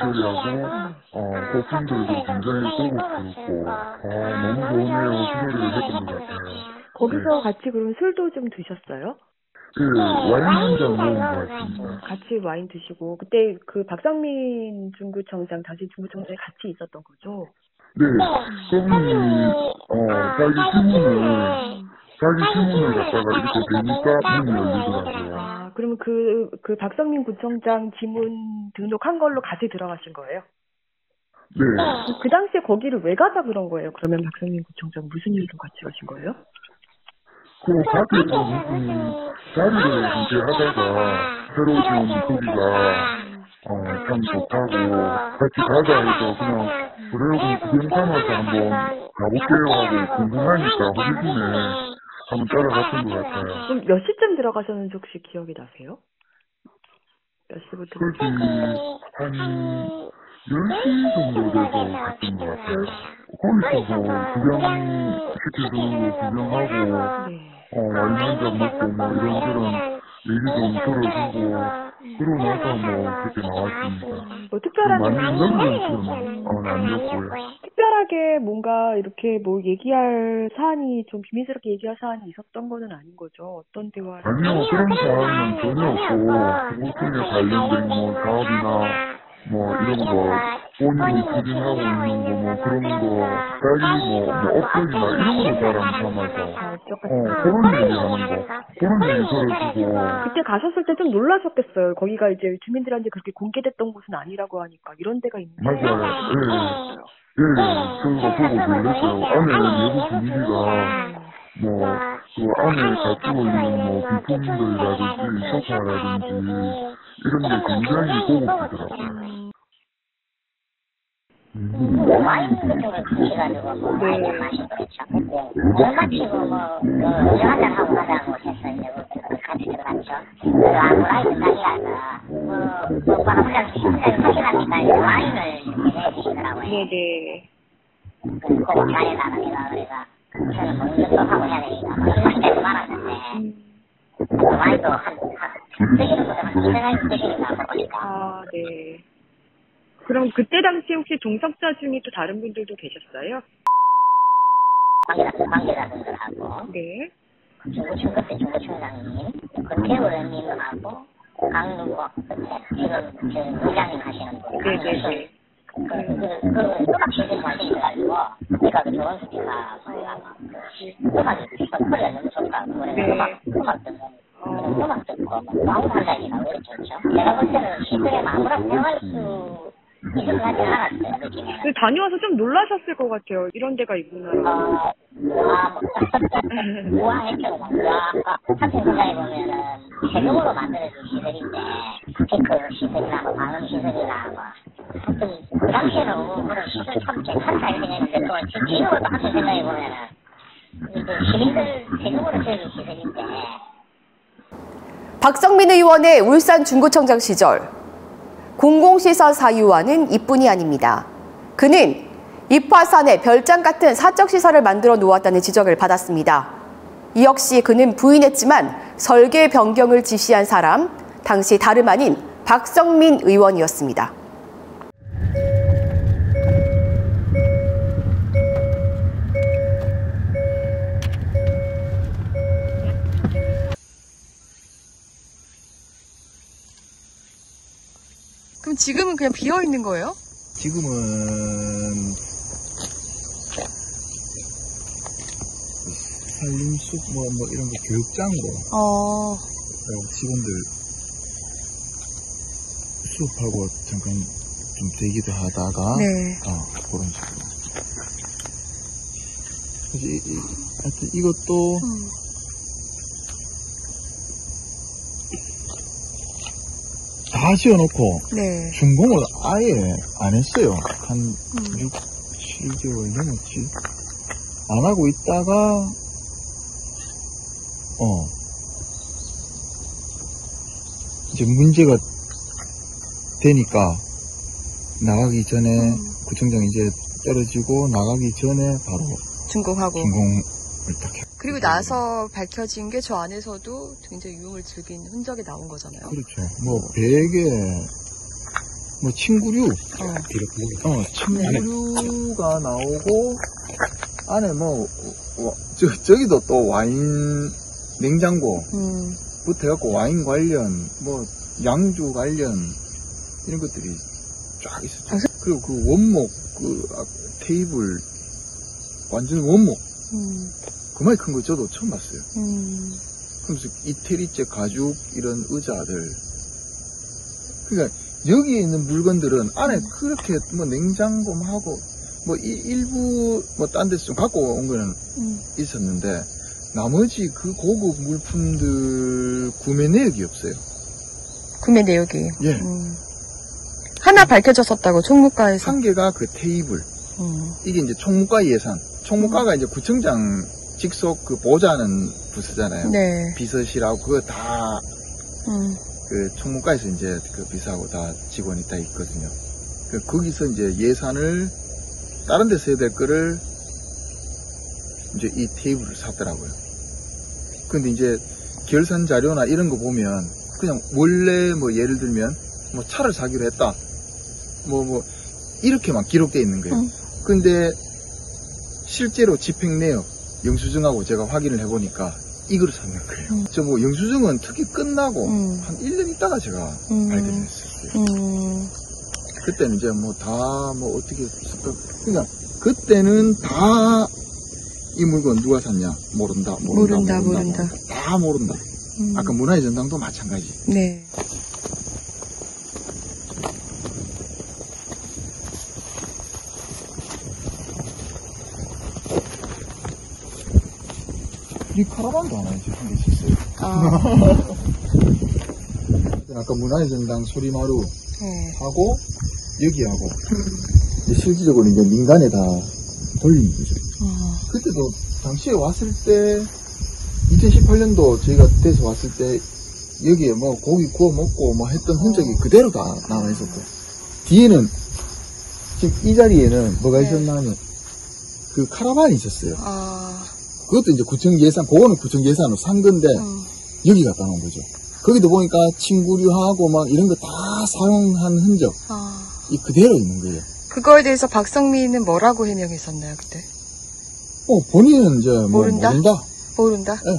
럭셔리하고 어, 고품들도 굉장히 고급스럽고 아, 너무 좋네요. 시도를 했던 것 같아요. 거기서 네. 같이 그럼 술도 좀 드셨어요? 그 와인 좀 먹은 것 같습니다. 같이 와인 드시고 그때 그 박성민 중구청장 당시 중구청장이 같이 있었던 거죠? 네. 성민이 어, 자기 친구는 자기 신문을 갖다가 이렇게 되니까 문이 열리더라고요. 아, 그러면 그, 그 박성민 구청장 지문 등록한 걸로 같이 들어가신 거예요? 네. 그 당시에 거기를 왜 가자 그런 거예요? 그러면 박성민 구청장 무슨 일로 같이 가신 거예요? 그 밖에서 무슨 자리를 이제 하다가 새로 지은 거기가 어, 참 좋다고 같이 가자 해서 그냥 그러고 구경 삼아서 한번 가볼게요 하고 궁금하니까 호기심에 한번 따라갔던 것 같아요. 그럼 몇 시쯤 들어가셨는지 혹시 기억이 나세요? 몇 시부터? 그렇지, 한 열 시 정도 돼서 갔던 것 같아요. 거기서 구경시켜주는 거 구경하고 네. 어, 와인 한잔 먹고 뭐 이런저런 얘기 좀 들어주고 그러고 나서 뭐 그렇게 나왔습니다. 뭐 특별하게 어, 특별하게 뭔가 이렇게 뭐 얘기할 사안이 좀 비밀스럽게 얘기할 사안이 있었던 거는 아닌 거죠? 어떤 대화? 아니요, 그런 사안은 전혀 없고 보통에 관련된 뭐 사업이나 뭐 이런 거 본인이 추진하고 있는 거 뭐 그런 거 자기 뭐 업적이나 이런 거 사람 삼아서 어 그런 얘기 하는 거. 그때 가셨을 때 좀 놀라셨겠어요. 거기가 이제 주민들한테 그렇게 공개됐던 곳은 아니라고 하니까 이런 데가 있는 거예요. 맞아요. 예, 예, 저희가 보고 놀랐어요. 안에 내부 분위기가 뭐 그 안에 갖추고 있는 뭐 비품들이라든지 소파라든지 이런 게 굉장히 고급지더라고요. 와인도 드셔가지고 와인을 마셨죠. 얼마치고 뭐 여한잔하고 가자고 해서 이제 같이 들어갔죠. 와인을 따니까 그 오빠가 혼자 생각하니까 와인을 내주시더라고요. 네네. 그 거기 안에다가 내가 그래서 저는 뭐 이것도 하고 해야 되니까 얼마 때도 많았는데 와인도 한 세 개를 보다 한 세 가지 세 개를 나눠보니까 아 네. 그럼 그때 당시 혹시 동석자 중에 또 다른 분들도 계셨어요? 관계자 분들하고 네 중고층 그때 중고청장님 권태호 의원님하고 강누고 지금 지금 의장님 하시는 분 네네네 그분은 음악 실력이 많이 있어가지고 그러니까 좋은 수치가 음악이 소리가 너무 좋다고 그래서 음악 음악 듣고 음악 듣고 마음 판단이나 왜 좋죠? 내가 볼 때는 시골에 아무나 대화할 수 그 다녀와서 좀 놀라셨을 것 같아요. 이런 데가 있구나. 어, 와, 우와 해초로 우와. 한편 공장에 보면은 세금으로 만들어진 시설인데 테크 시설이나 뭐 방음 시설이나 뭐 하여튼 그 당시에는 그런 시설 참 괜찮다 이렇게 생각했는데 또 지금으로도 한편 생각해 보면은 그 시민들 세금으로 지어진 시설인데 박성민 의원의 울산 중구청장 시절 공공시설 사유화는 이뿐이 아닙니다. 그는 입화산에 별장 같은 사적시설을 만들어 놓았다는 지적을 받았습니다. 이 역시 그는 부인했지만 설계 변경을 지시한 사람, 당시 다름 아닌 박성민 의원이었습니다. 지금은 그냥 비어있는 거예요? 지금은 산림숲 뭐, 뭐 이런 거 교육장으로 어... 어, 직원들 수업하고 잠깐 좀 대기도 하다가 네. 어, 그런 식으로 이, 이, 하여튼 이것도 음. 다 지어놓고 네. 준공을 아예 안 했어요. 한 음. 육, 칠 개월 넘었지. 안 하고 있다가 어 이제 문제가 되니까 나가기 전에 음. 구청장 이제 떨어지고 나가기 전에 바로 준공하고 준공을 딱 했고 그리고 나서 밝혀진 게 저 안에서도 굉장히 유흥을 즐긴 흔적이 나온 거잖아요. 그렇죠. 뭐 베개, 뭐 침구류, 어. 어, 침구류가 나오고 안에 뭐 저, 저기도 또 와인 냉장고부터 해갖고 와인 관련, 뭐 양주 관련 이런 것들이 쫙 있었죠. 그리고 그 원목 그 테이블 완전 원목. 음. 그만이 큰 거 저도 처음 봤어요. 음. 그러면서 이태리제 가죽 이런 의자들. 그러니까 여기에 있는 물건들은 안에 음. 그렇게 뭐 냉장고하고 뭐 이 일부 뭐 딴 데서 좀 갖고 온 거는 음. 있었는데 나머지 그 고급 물품들 구매 내역이 없어요. 구매 내역이. 예. 음. 하나 밝혀졌었다고 총무과에서. 한 개가 그 테이블. 음. 이게 이제 총무과 예산. 총무과가 이제 구청장 직속 그 보좌하는 부서잖아요. 네. 비서실하고 그거 다 음. 그 총무과에서 이제 그 비서하고 다 직원이 다 있거든요. 그 거기서 이제 예산을 다른 데서 해야 될 거를 이제 이 테이블을 샀더라고요. 근데 이제 결산 자료나 이런 거 보면 그냥 원래 뭐 예를 들면 뭐 차를 사기로 했다. 뭐, 뭐, 이렇게만 기록되어 있는 거예요. 응. 근데 실제로 집행 내역, 영수증하고 제가 확인을 해보니까 이걸 샀는 거예요. 응. 저 뭐 영수증은 특히 끝나고 응. 한 일 년 있다가 제가 응. 발견했을 거예요. 응. 그때는 이제 뭐 다 뭐 어떻게, 그러니까 그때는 다 이 물건 누가 샀냐? 모른다, 모른다, 모른다. 모른다, 모른다. 모른다. 다 모른다. 응. 아까 문화의 전당도 마찬가지. 네. 이 카라반도 하나 제품이 있어요. 아. 아까 문화의 전당 소리마루 네. 하고 여기하고 이제 실질적으로 이제 민간에 다 돌린 거죠. 아. 그때도 당시에 왔을 때 이천십팔 년도 저희가 돼서 왔을 때 여기에 뭐 고기 구워 먹고 뭐 했던 흔적이 그대로 다 남아 있었고요. 뒤에는 지금 이 자리에는 뭐가 네. 있었나 하면 그 카라반이 있었어요. 아. 그것도 이제 구청 예산, 그거는 구청 예산으로 산 건데, 어. 여기 갖다 놓은 거죠. 거기도 보니까 침구류하고 막 이런 거 다 사용한 흔적, 어. 이 그대로 있는 거예요. 그거에 대해서 박성민은 뭐라고 해명했었나요, 그때? 어, 본인은 이제 뭐 모른다? 모른다? 모른다? 네.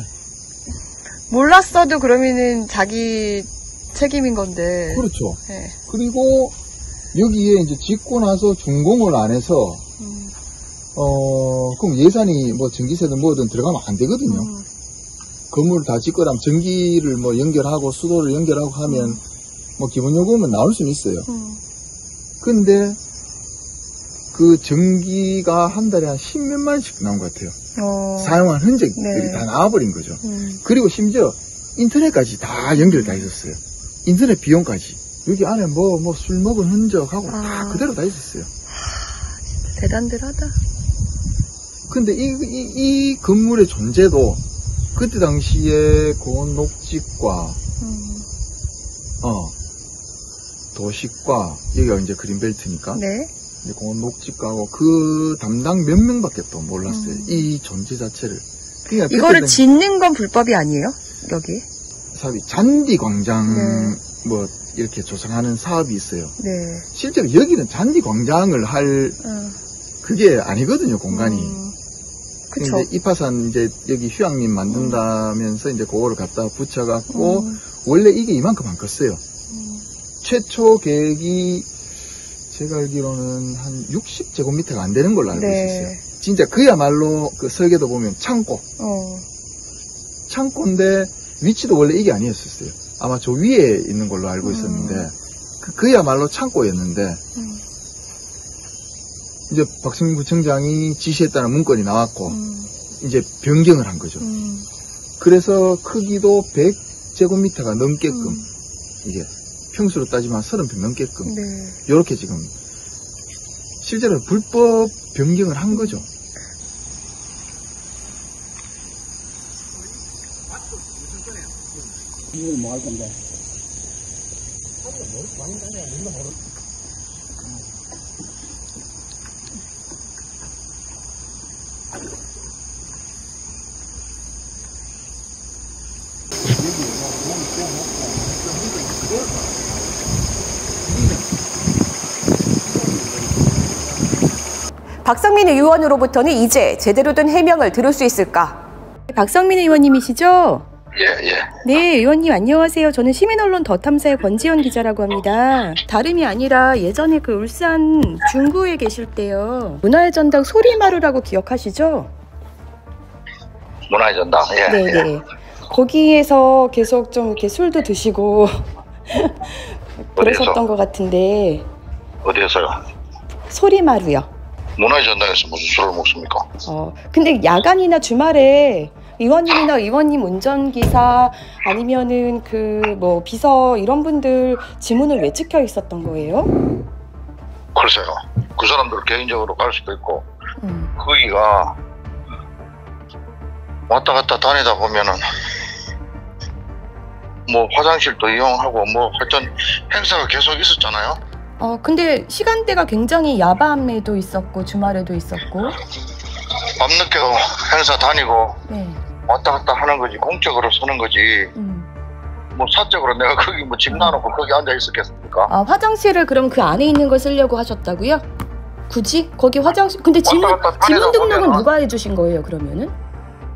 몰랐어도 그러면은 자기 책임인 건데. 그렇죠. 네. 그리고 여기에 이제 짓고 나서 준공을 안 해서, 음. 어, 그럼 예산이 뭐 전기세든 뭐든 들어가면 안 되거든요. 음. 건물을 다 짓거라면 전기를 뭐 연결하고 수도를 연결하고 하면 음. 뭐 기본요금은 나올 수는 있어요. 음. 근데 그 전기가 한 달에 한 십몇만원씩 나온 것 같아요. 어. 사용한 흔적들이 네. 다 나와버린 거죠. 음. 그리고 심지어 인터넷까지 다 연결 다 있었어요. 인터넷 비용까지. 여기 안에 뭐, 뭐 술 먹은 흔적하고 아. 다 그대로 다 있었어요. 하, 진짜 대단들하다. 근데 이, 이, 이 건물의 존재도 그때 당시에 고온 녹지과, 음. 어, 도시과, 여기가 이제 그린벨트니까. 네. 이제 고온 녹지과하고 그 담당 몇 명밖에 또 몰랐어요. 음. 이 존재 자체를. 그러니까 이거를 짓는 건 불법이 아니에요? 여기? 사업이 잔디 광장, 네. 뭐, 이렇게 조성하는 사업이 있어요. 네. 실제로 여기는 잔디 광장을 할, 어. 그게 아니거든요, 공간이. 음. 근데 이파산 이제 여기 휴양림 만든다면서 음. 이제 그거를 갖다 붙여갖고 음. 원래 이게 이만큼 안 컸어요. 음. 최초 계획이 제가 알기로는 한 육십 제곱미터가 안 되는 걸로 알고 네. 있었어요. 진짜 그야말로 그 설계도 보면 창고. 어. 창고인데 위치도 원래 이게 아니었었어요. 아마 저 위에 있는 걸로 알고 있었는데 음. 그, 그야말로 창고였는데 음. 이제 박성민 구청장이 지시했다는 문건이 나왔고 음. 이제 변경을 한 거죠. 음. 그래서 크기도 백 제곱미터가 넘게끔 음. 이게 평수로 따지면 삼십 평 넘게끔 네. 이렇게 지금 실제로 불법 변경을 한 거죠. 이걸 뭐 할 건데? 박성민 의원으로부터는 이제 제대로 된 해명을 들을 수 있을까? 박성민 의원님이시죠? 예, 예. 네, 의원님 안녕하세요. 저는 시민언론 더탐사의 권지현 기자라고 합니다. 다름이 아니라 예전에 그 울산 중구에 계실 때요. 문화의 전당 소리마루라고 기억하시죠? 문화의 전당, 예. 네, 예. 네. 거기에서 계속 좀 이렇게 술도 드시고 그러셨던 것 같은데. 어디에서요? 소리마루요. 문화의 전당에서 무슨 술을 먹습니까? 어, 근데 야간이나 주말에 의원님이나 의원님 운전기사 아니면은 그 뭐 비서 이런 분들 지문을 왜 찍혀 있었던 거예요? 글쎄요. 그 사람들 개인적으로 갈 수도 있고 음. 거기가 왔다 갔다 다니다 보면은 뭐 화장실도 이용하고 뭐 하여튼 행사가 계속 있었잖아요. 어 근데 시간대가 굉장히 야밤에도 있었고 주말에도 있었고 밤늦게도 행사 다니고 네. 왔다 갔다 하는 거지. 공적으로 서는 거지. 음. 뭐 사적으로 내가 거기 뭐 집 놔놓고 거기 앉아 있었겠습니까? 아 화장실을 그럼 그 안에 있는 걸 쓰려고 하셨다고요? 굳이? 거기 화장실 근데 지문, 지문 등록은 누가 해주신 거예요 그러면은?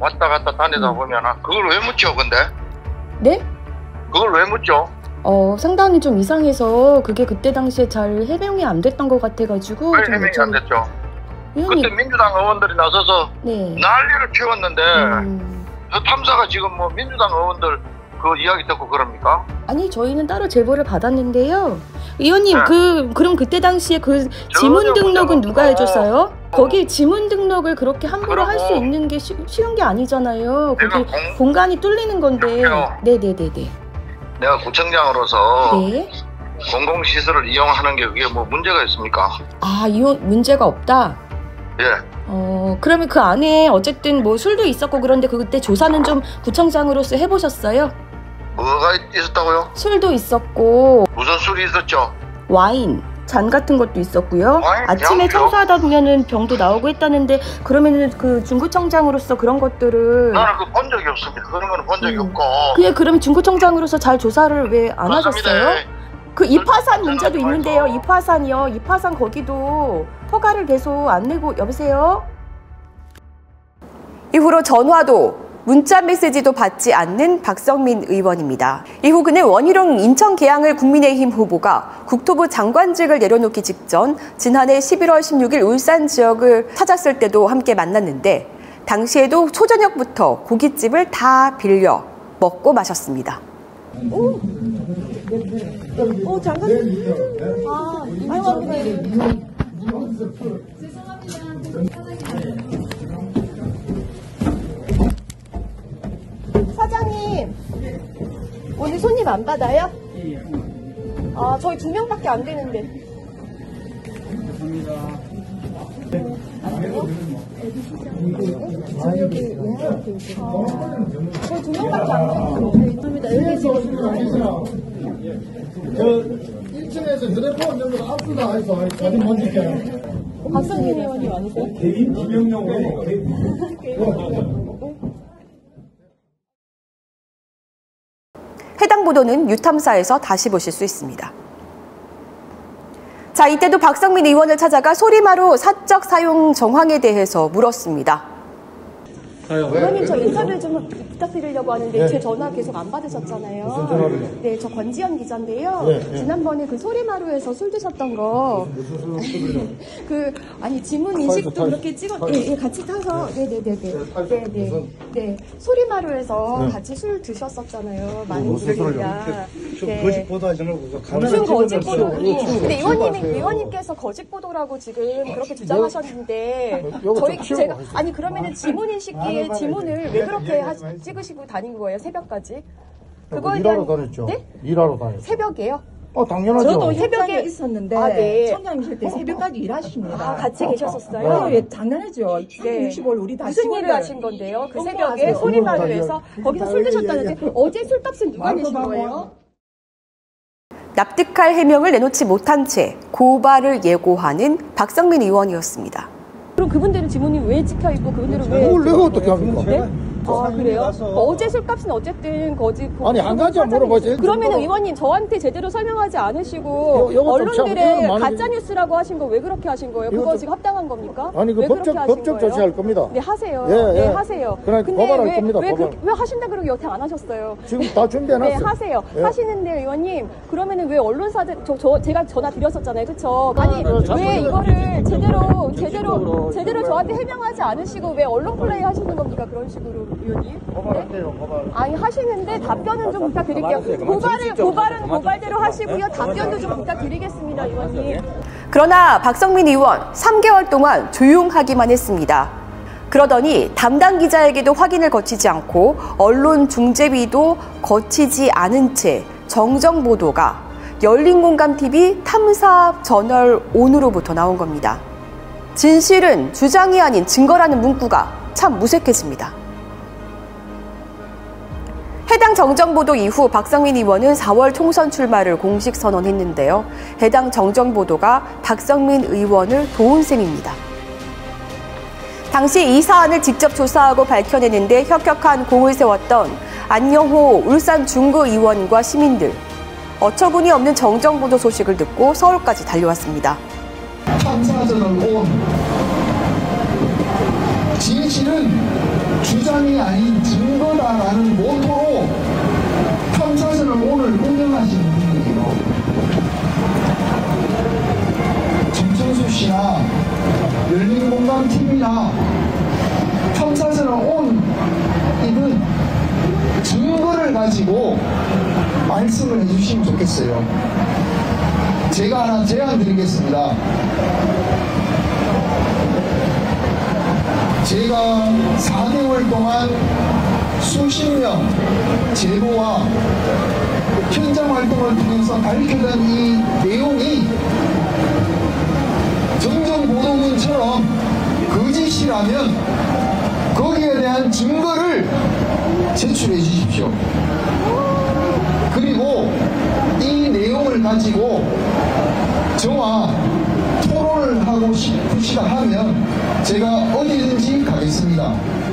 왔다 갔다 다니다 음. 보면은 그걸 왜 묻죠 근데? 네? 그걸 왜 묻죠? 어 상당히 좀 이상해서 그게 그때 당시에 잘 해명이 안 됐던 것 같아가지고 왜 해명이 좀... 안 됐죠? 의원이... 그때 민주당 의원들이 나서서 네. 난리를 피웠는데 음... 그 탐사가 지금 뭐 민주당 의원들 그 이야기 듣고 그럽니까? 아니 저희는 따로 제보를 받았는데요 의원님 네. 그, 그럼 그때 당시에 그 지문 등록은 누가 해줬어요? 어. 거기 지문 등록을 그렇게 함부로 할 수 있는 게 쉬, 쉬운 게 아니잖아요. 거기 공... 공간이 뚫리는 건데 네네네네. 내가 구청장으로서 네? 공공시설을 이용하는 게 그게 뭐 문제가 있습니까? 아 이용 문제가 없다? 예. 어 그러면 그 안에 어쨌든 뭐 술도 있었고 그런데 그때 조사는 좀 구청장으로서 해보셨어요? 뭐가 있었다고요? 술도 있었고 무슨 술이 있었죠? 와인, 잔 같은 것도 있었고요. 와인, 아침에 양주? 청소하다 보면은 병도 나오고 했다는데 그러면은 그 중구청장으로서 그런 것들을 나는 그 본 적이 없습니다. 그런 거는 본 적이 음. 없고 그게 그럼 중구청장으로서 잘 조사를 왜 안 하셨어요? 그 이파산 문제도 있는데요. 이파산이요. 이파산 거기도 허가를 계속 안 내고 여보세요? 이후로 전화도 문자 메시지도 받지 않는 박성민 의원입니다. 이후 그는 원희룡 인천계양을 국민의힘 후보가 국토부 장관직을 내려놓기 직전 지난해 십일월 십육일 울산 지역을 찾았을 때도 함께 만났는데 당시에도 초저녁부터 고깃집을 다 빌려 먹고 마셨습니다. 오! 어, 장관님. 아, 유명합니다. 죄송합니다. 사장님, 오늘 손님 안 받아요? 아, 저희 두 명밖에 안 되는데. 감사합니다. 저희 두 명밖에 안 되는데. 저 일 층에서 휴대폰 연락 압수다 해서 아직 못지켜요. 박성민 의원이 아니고 개인 비명령으로 해당 보도는 유탐사에서 다시 보실 수 있습니다. 자, 이때도 박성민 의원을 찾아가 소리마루 사적 사용 정황에 대해서 물었습니다. 의원님 저 인터뷰 좀 부탁드리려고 하는데 네. 제 전화 계속 안 받으셨잖아요. 네, 저 권지현 기자인데요. 네, 네. 지난번에 그 소리마루에서 술 드셨던 거 그 아니 지문 인식도 타이소, 그렇게 찍어 네, 예, 같이 타서 네네네네 네, 네, 네. 소리마루에서 네. 같이 술 드셨었잖아요. 많은 분들이랑 거짓 보도하잖아요. 무슨 거짓 보도? 근데 의원님이 의원님께서 거짓 보도라고 지금 그렇게 주장하셨는데 저희 제가 아니 그러면은 지문 인식기 지문을 왜 그렇게 하, 찍으시고 다닌 거예요? 새벽까지? 그거에 대한... 일하러 다녔죠. 네? 일하러 다녔죠. 새벽에요? 어, 당연하죠. 저도 새벽에 있었는데 아, 네. 청장이실 때 새벽까지 일하십니다. 아, 같이 계셨었어요? 아, 네. 당연하죠. 네. 육십오일 우리 다 무슨 일을 하신 건데요? 그 새벽에 소리마루에서 거기서 술 드셨다는데 어제 술값은 누가 내신 거예요? 납득할 해명을 내놓지 못한 채 고발을 예고하는 박성민 의원이었습니다. 그럼 그분들은 지문이 왜 찍혀 있고 그분들은 왜? 뭘 내가 어떻게 합니까? 네? 아 그래요? 어제 술값은 어쨌든 거짓. 아니 한 가지 물어보지. 그러면 의원님 저한테 제대로 설명하지 않으시고 요, 언론들의 가짜 뉴스라고 하신 거 왜 그렇게 하신 거예요? 그거 지금 합당한 겁니까? 아니 그 법적 법적 조치할 겁니다. 네 하세요. 예, 예. 네 하세요. 그런데 고발할 겁니다. 왜 그, 왜 하신다 그러고 여태 안 하셨어요? 지금 다 준비해놨어요. 네 하세요. 예. 하시는데 의원님 그러면은 왜 언론사들 저, 저 제가 전화 드렸었잖아요, 그렇죠? 아니 아, 왜 이거를 제대로 제대로 제대로 저한테 해명하지 않으시고 왜 언론 플레이 하시는 겁니까 그런 식으로? 의원님? 고발한대요, 고발. 아니, 하시는데 답변은 좀 부탁드릴게요. 고발을, 고발은 고발대로 하시고요. 답변도 좀 부탁드리겠습니다, 의원님. 그러나 박성민 의원, 삼 개월 동안 조용하기만 했습니다. 그러더니 담당 기자에게도 확인을 거치지 않고 언론 중재비도 거치지 않은 채 정정 보도가 열린공감티비 탐사 저널 온으로부터 나온 겁니다. 진실은 주장이 아닌 증거라는 문구가 참 무색해집니다. 해당 정정보도 이후 박성민 의원은 사월 총선 출마를 공식 선언했는데요. 해당 정정보도가 박성민 의원을 도운 셈입니다. 당시 이 사안을 직접 조사하고 밝혀내는데 혁혁한 공을 세웠던 안영호 울산 중구 의원과 시민들, 어처구니 없는 정정보도 소식을 듣고 서울까지 달려왔습니다. 참사자는 온, 진실은 주장이 아닌 증거다라는 모토로 참사자는 오늘 운영하시는 분이에요. 정철수 씨나 열린공감티비나 참사자는 온 이분 증거를 가지고 말씀을 해주시면 좋겠어요. 제가 하나 제안 드리겠습니다. 제가 사 개월 동안 수십 명 제보와 현장 활동을 통해서 밝혀낸 이 내용이 정정보도문처럼 거짓이라면 거기에 대한 증거를 제출해 주십시오. 그리고 이 내용을 가지고 저와 토론을 하고 싶으시다 하면 제가 어디든지 가겠습니다.